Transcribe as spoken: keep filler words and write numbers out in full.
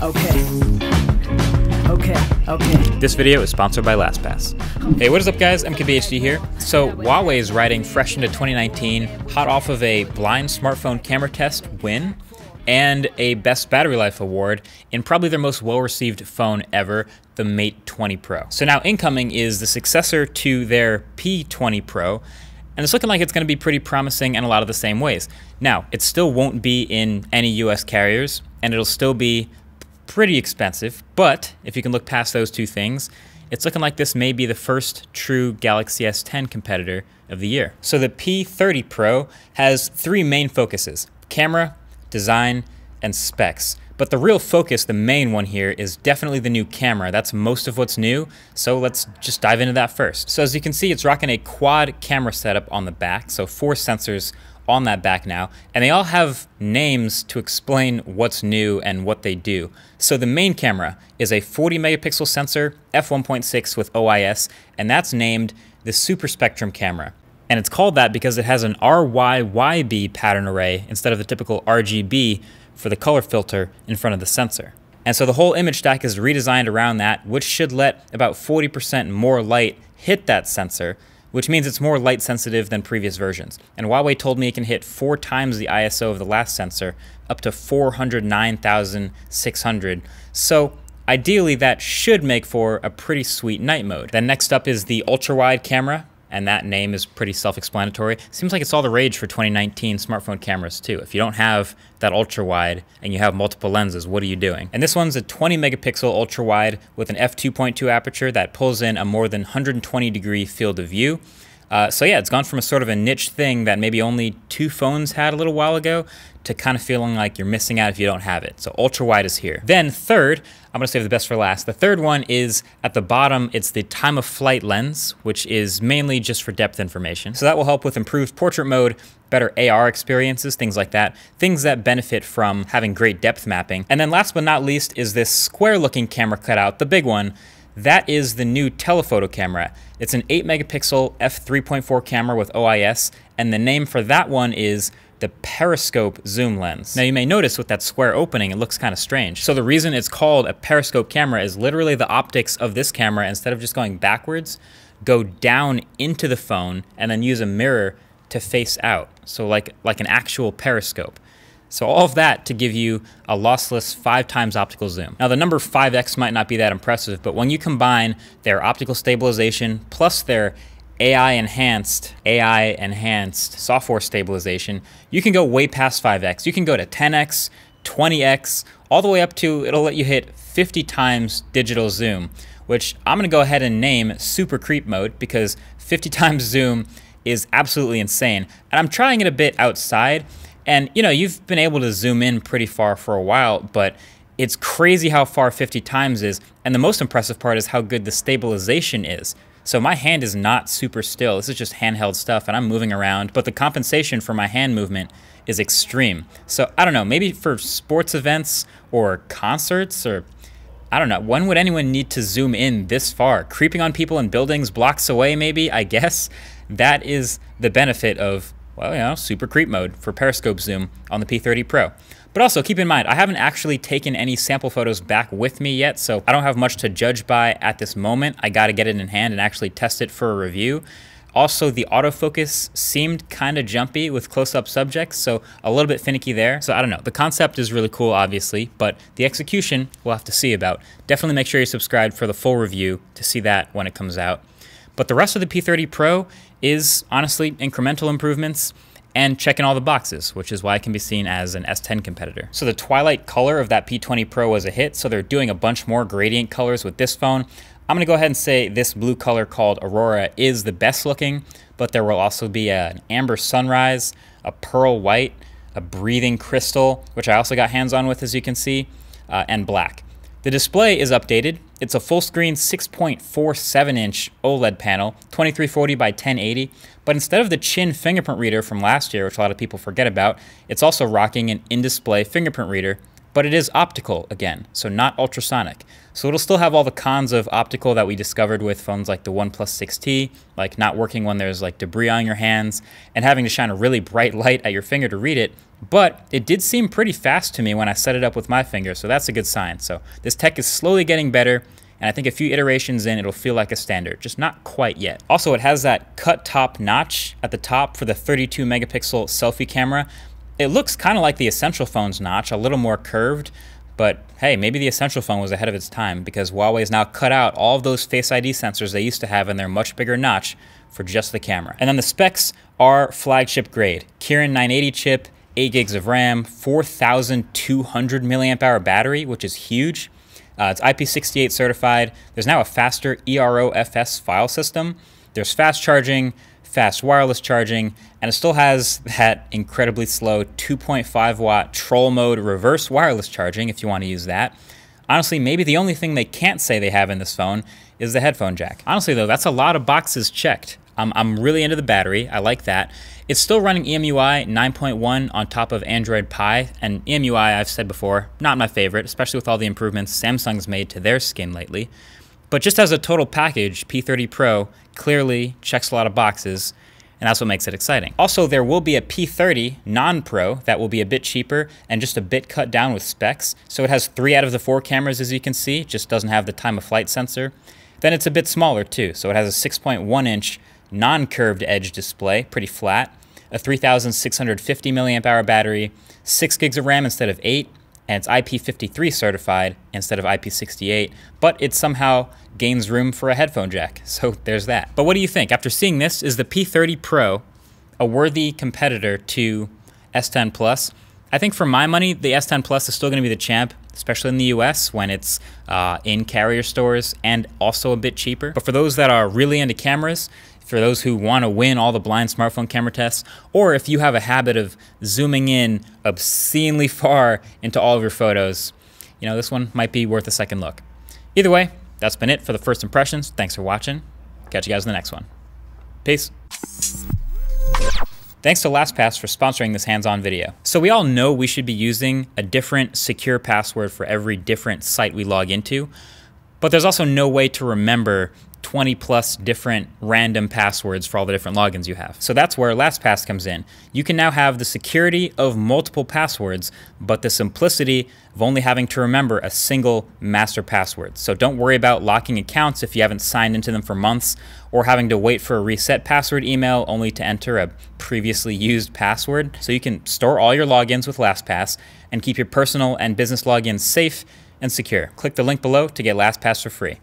Okay. Okay. Okay. This video is sponsored by LastPass. Hey, what is up guys? M K B H D here. So Huawei is riding fresh into twenty nineteen, hot off of a blind smartphone camera test win and a Best Battery Life Award in probably their most well-received phone ever, the Mate twenty Pro. So now incoming is the successor to their P twenty Pro, and it's looking like it's gonna be pretty promising in a lot of the same ways. Now, it still won't be in any U S carriers, and it'll still be pretty expensive, but if you can look past those two things, it's looking like this may be the first true Galaxy S ten competitor of the year. So the P thirty Pro has three main focuses: camera, design, and specs. But the real focus, the main one here, is definitely the new camera. That's most of what's new, so let's just dive into that first. So as you can see, it's rocking a quad camera setup on the back, so four sensors on that back now, and they all have names to explain what's new and what they do. So the main camera is a forty megapixel sensor, F one point six with O I S, and that's named the Super Spectrum camera. And it's called that because it has an R Y Y B pattern array instead of the typical R G B for the color filter in front of the sensor. And so the whole image stack is redesigned around that, which should let about forty percent more light hit that sensor, which means it's more light sensitive than previous versions. And Huawei told me it can hit four times the I S O of the last sensor, up to four hundred nine thousand six hundred. So ideally that should make for a pretty sweet night mode. Then next up is the ultra-wide camera, and that name is pretty self-explanatory. Seems like it's all the rage for twenty nineteen smartphone cameras too. If you don't have that ultra wide and you have multiple lenses, what are you doing? And this one's a twenty megapixel ultra wide with an F two point two aperture that pulls in a more than one hundred twenty degree field of view. Uh, so yeah, it's gone from a sort of a niche thing that maybe only two phones had a little while ago to kind of feeling like you're missing out if you don't have it. So ultra wide is here. Then third, I'm gonna save the best for last. The third one is at the bottom. It's the time of flight lens, which is mainly just for depth information. So that will help with improved portrait mode, better A R experiences, things like that, things that benefit from having great depth mapping. And then last but not least is this square looking camera cutout, the big one. That is the new telephoto camera. It's an eight megapixel F three point four camera with O I S, and the name for that one is the periscope zoom lens. Now you may notice with that square opening, it looks kind of strange. So the reason it's called a periscope camera is literally the optics of this camera, instead of just going backwards, go down into the phone and then use a mirror to face out. So like, like an actual periscope. So all of that to give you a lossless five times optical zoom. Now the number five X might not be that impressive, but when you combine their optical stabilization plus their AI enhanced, AI enhanced software stabilization, you can go way past five X. You can go to ten X, twenty X, all the way up to, it'll let you hit fifty times digital zoom, which I'm gonna go ahead and name super creep mode, because fifty times zoom is absolutely insane. And I'm trying it a bit outside, and you know, you've been able to zoom in pretty far for a while, but it's crazy how far fifty times is. And the most impressive part is how good the stabilization is. So my hand is not super still. This is just handheld stuff and I'm moving around, but the compensation for my hand movement is extreme. So I don't know, maybe for sports events or concerts, or I don't know, when would anyone need to zoom in this far? Creeping on people in buildings blocks away maybe, I guess. That is the benefit of, well, you know, super creep mode for periscope zoom on the P thirty Pro. But also keep in mind, I haven't actually taken any sample photos back with me yet, so I don't have much to judge by at this moment. I gotta get it in hand and actually test it for a review. Also, the autofocus seemed kind of jumpy with close-up subjects, so a little bit finicky there. So I don't know, the concept is really cool, obviously, but the execution we'll have to see about. Definitely make sure you're subscribed for the full review to see that when it comes out. But the rest of the P thirty Pro is honestly incremental improvements and checking all the boxes, which is why it can be seen as an S ten competitor. So the twilight color of that P twenty Pro was a hit, so they're doing a bunch more gradient colors with this phone. I'm gonna go ahead and say this blue color called Aurora is the best looking, but there will also be an amber sunrise, a pearl white, a breathing crystal, which I also got hands on with, as you can see, uh, and black. The display is updated. It's a full screen six point four seven inch OLED panel, twenty-three forty by ten eighty, but instead of the chin fingerprint reader from last year, which a lot of people forget about, it's also rocking an in-display fingerprint reader but it is optical again, so not ultrasonic. So it'll still have all the cons of optical that we discovered with phones like the OnePlus six T, like not working when there's like debris on your hands and having to shine a really bright light at your finger to read it. But it did seem pretty fast to me when I set it up with my finger, so that's a good sign. So this tech is slowly getting better, and I think a few iterations in, it'll feel like a standard, just not quite yet. Also, it has that cut top notch at the top for the thirty-two megapixel selfie camera. It looks kind of like the Essential phone's notch, a little more curved, but hey, maybe the Essential phone was ahead of its time because Huawei's now cut out all of those Face I D sensors they used to have in their much bigger notch for just the camera. And then the specs are flagship grade. Kirin nine eighty chip, eight gigs of RAM, four thousand two hundred milliamp hour battery, which is huge. Uh, it's I P sixty-eight certified. There's now a faster E R O F S file system. There's fast charging, fast wireless charging, and it still has that incredibly slow two point five watt troll mode reverse wireless charging if you want to use that. Honestly, maybe the only thing they can't say they have in this phone is the headphone jack. Honestly though, that's a lot of boxes checked. I'm, I'm really into the battery, I like that. It's still running E M U I nine point one on top of Android Pie, and E M U I, I've said before, not my favorite, especially with all the improvements Samsung's made to their skin lately. But just as a total package, P thirty Pro clearly checks a lot of boxes, and that's what makes it exciting. Also, there will be a P thirty non-Pro that will be a bit cheaper and just a bit cut down with specs. So it has three out of the four cameras, as you can see, just doesn't have the time of flight sensor. Then it's a bit smaller too. So it has a six point one inch non-curved edge display, pretty flat, a three thousand six hundred fifty milliamp hour battery, six gigs of RAM instead of eight, and it's I P fifty-three certified instead of I P sixty-eight, but it somehow gains room for a headphone jack, so there's that. But what do you think? After seeing this, is the P thirty Pro a worthy competitor to S ten Plus? I think for my money, the S ten Plus is still gonna be the champ, especially in the U S when it's uh, in carrier stores and also a bit cheaper. But for those that are really into cameras, for those who want to win all the blind smartphone camera tests, or if you have a habit of zooming in obscenely far into all of your photos, you know, this one might be worth a second look. Either way, that's been it for the first impressions. Thanks for watching. Catch you guys in the next one. Peace. Thanks to LastPass for sponsoring this hands-on video. So we all know we should be using a different secure password for every different site we log into, but there's also no way to remember twenty plus different random passwords for all the different logins you have. So that's where LastPass comes in. You can now have the security of multiple passwords, but the simplicity of only having to remember a single master password. So don't worry about locking accounts if you haven't signed into them for months, or having to wait for a reset password email only to enter a previously used password. So you can store all your logins with LastPass and keep your personal and business logins safe and secure. Click the link below to get LastPass for free.